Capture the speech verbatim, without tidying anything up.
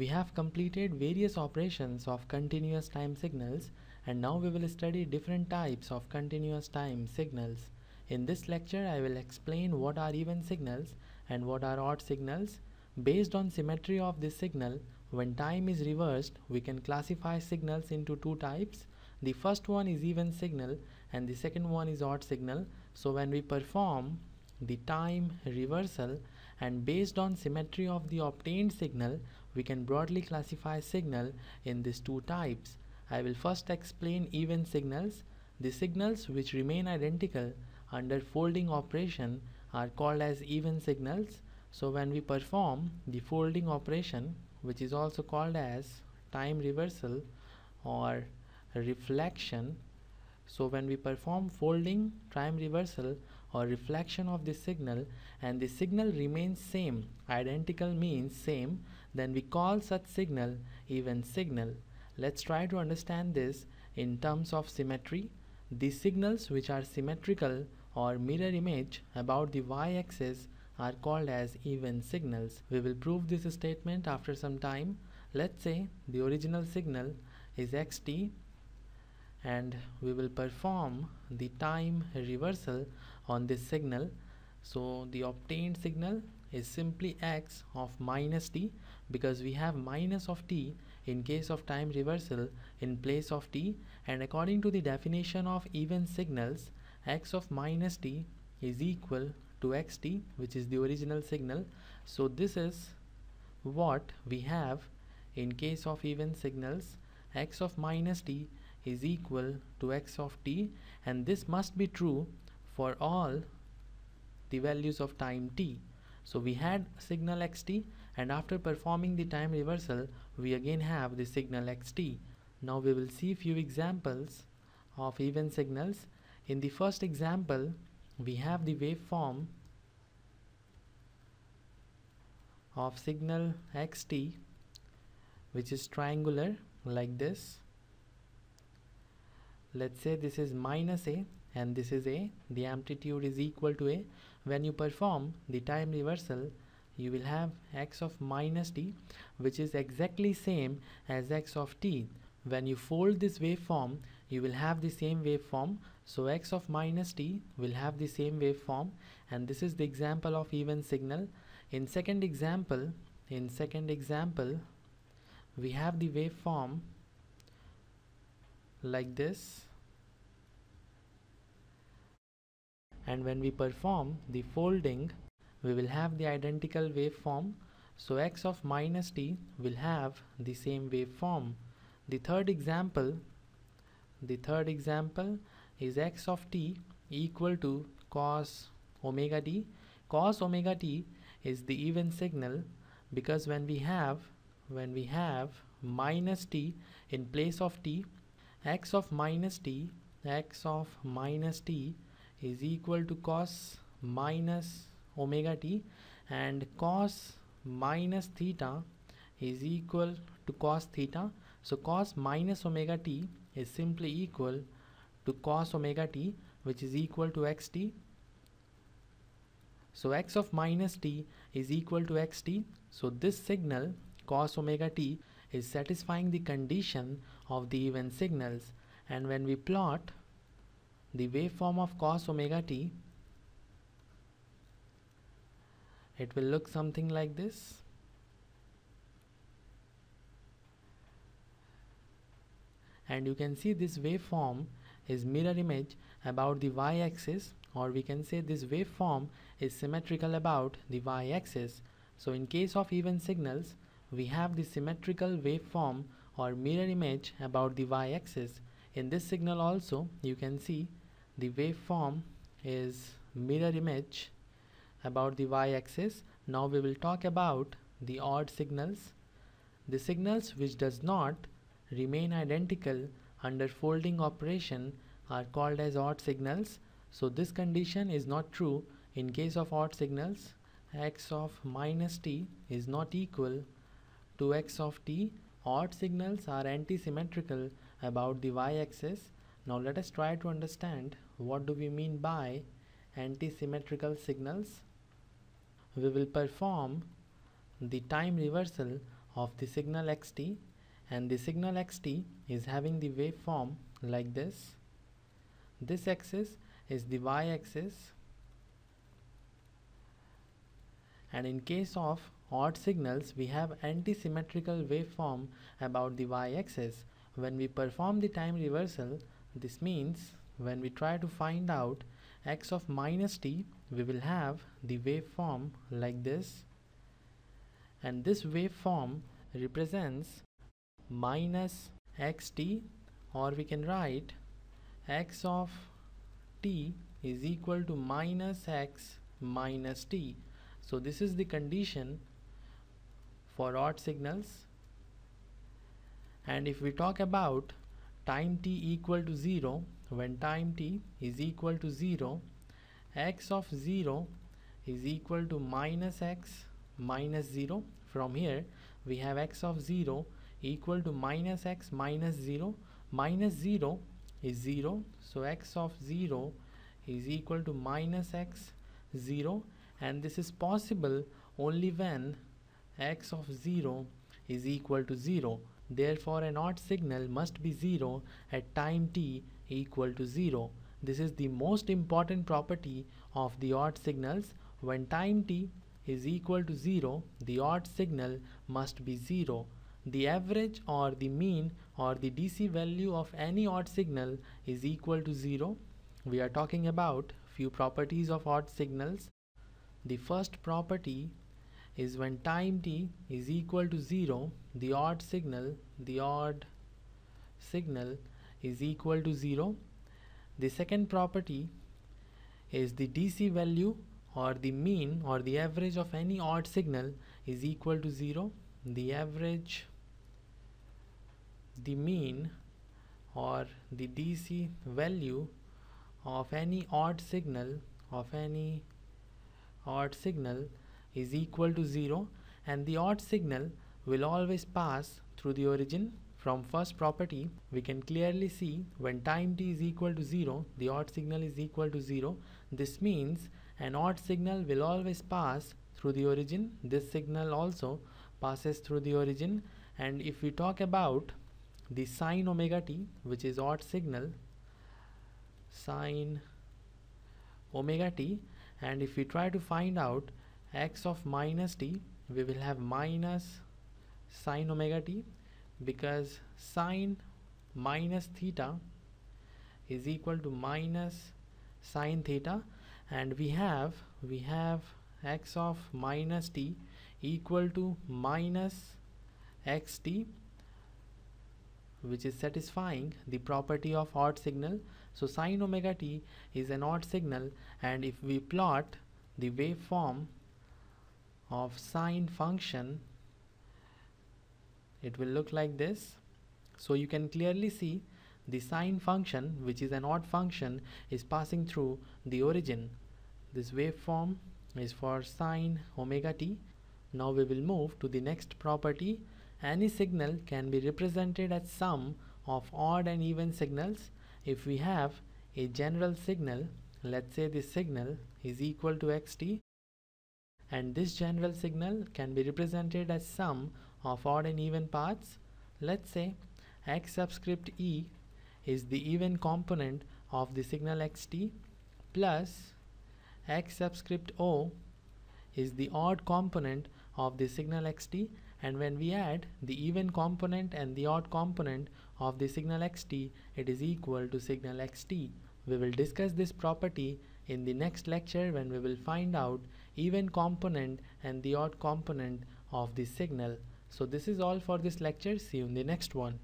We have completed various operations of continuous time signals, and now we will study different types of continuous time signals. In this lecture, I will explain what are even signals and what are odd signals. Based on symmetry of this signal, when time is reversed, we can classify signals into two types. The first one is even signal and the second one is odd signal. So when we perform the time reversal, and based on symmetry of the obtained signal, we can broadly classify signal in these two types. I will first explain even signals. The signals which remain identical under folding operation are called as even signals. So when we perform the folding operation, which is also called as time reversal or reflection, so when we perform folding, time reversal or reflection of the signal and the signal remains same, identical means same, then we call such signal even signal. Let's try to understand this in terms of symmetry. The signals which are symmetrical or mirror image about the y-axis are called as even signals. We will prove this statement after some time. Let's say the original signal is xt and we will perform the time reversal on this signal. So the obtained signal is simply x of minus t, because we have minus of t in case of time reversal in place of t, and according to the definition of even signals, x of minus t is equal to xt, which is the original signal. So this is what we have in case of even signals. X of minus t is equal to x of t, and this must be true for all the values of time t. So we had signal xt, and after performing the time reversal we again have the signal xt. Now we will see few examples of even signals. In the first example, we have the waveform of signal xt, which is triangular like this. Let's say this is minus a and this is a, the amplitude is equal to a. When you perform the time reversal, you will have x of minus t, which is exactly same as x of t. When you fold this waveform, you will have the same waveform. So x of minus t will have the same waveform, and this is the example of even signal. In second example, in second example, we have the waveform like this, and when we perform the folding, we will have the identical waveform. So x of minus t will have the same waveform. The third example, the third example is x of t equal to cos omega t. Cos omega t is the even signal, because when we have when we have minus t in place of t, x of minus t x of minus t is equal to cos minus omega t, and cos minus theta is equal to cos theta. So cos minus omega t is simply equal to cos omega t, which is equal to xt. So x of minus t is equal to xt. So this signal cos omega t is satisfying the condition of the even signals, and when we plot the waveform of cos omega t, it will look something like this. And you can see this waveform is mirror image about the y-axis, or we can say this waveform is symmetrical about the y-axis. So in case of even signals, we have the symmetrical waveform or mirror image about the y-axis. In this signal also, you can see the waveform is mirror image about the y-axis. Now we will talk about the odd signals. The signals which does not remain identical under folding operation are called as odd signals. So this condition is not true in case of odd signals. X of minus t is not equal to x of t. Odd signals are anti-symmetrical about the y-axis. Now let us try to understand what do we mean by anti-symmetrical signals. We will perform the time reversal of the signal xt, and the signal xt is having the waveform like this. This axis is the y-axis, and in case of odd signals we have anti-symmetrical waveform about the y-axis. When we perform the time reversal, this means when we try to find out x of minus t, we will have the waveform like this, and this waveform represents minus xt, or we can write x of t is equal to minus x minus t. So this is the condition for odd signals. And if we talk about time t equal to zero, when time t is equal to zero, x of zero is equal to minus x minus zero. From here we have x of zero equal to minus x minus zero. Minus zero is zero, so x of zero is equal to minus x zero, and this is possible only when x of zero is equal to zero. Therefore an odd signal must be zero at time t equal to zero. This is the most important property of the odd signals. When time t is equal to zero, the odd signal must be zero. The average or the mean or the D C value of any odd signal is equal to zero. We are talking about few properties of odd signals. The first property is when time t is equal to zero, the odd signal, the odd signal is equal to zero. The second property is the D C value or the mean or the average of any odd signal is equal to zero. The average, the mean or the D C value of any odd signal of any odd signal is equal to zero, and the odd signal will always pass through the origin. From first property we can clearly see when time t is equal to zero, the odd signal is equal to zero. This means an odd signal will always pass through the origin. This signal also passes through the origin. And if we talk about the sine omega t, which is odd signal, sine omega t, and if we try to find out x of minus t, we will have minus sine omega t, because sine minus theta is equal to minus sine theta, and we have we have x of minus t equal to minus xt, which is satisfying the property of odd signal. So sine omega t is an odd signal, and if we plot the waveform of sine function, it will look like this. So you can clearly see the sine function, which is an odd function, is passing through the origin. This waveform is for sine omega t. Now we will move to the next property. Any signal can be represented as sum of odd and even signals. If we have a general signal, let's say this signal is equal to xt, and this general signal can be represented as sum of odd and even parts. Let's say x subscript e is the even component of the signal xt, plus x subscript o is the odd component of the signal xt, and when we add the even component and the odd component of the signal xt, it is equal to signal xt. We will discuss this property in the next lecture, when we will find out even component and the odd component of the signal. So this is all for this lecture. See you in the next one.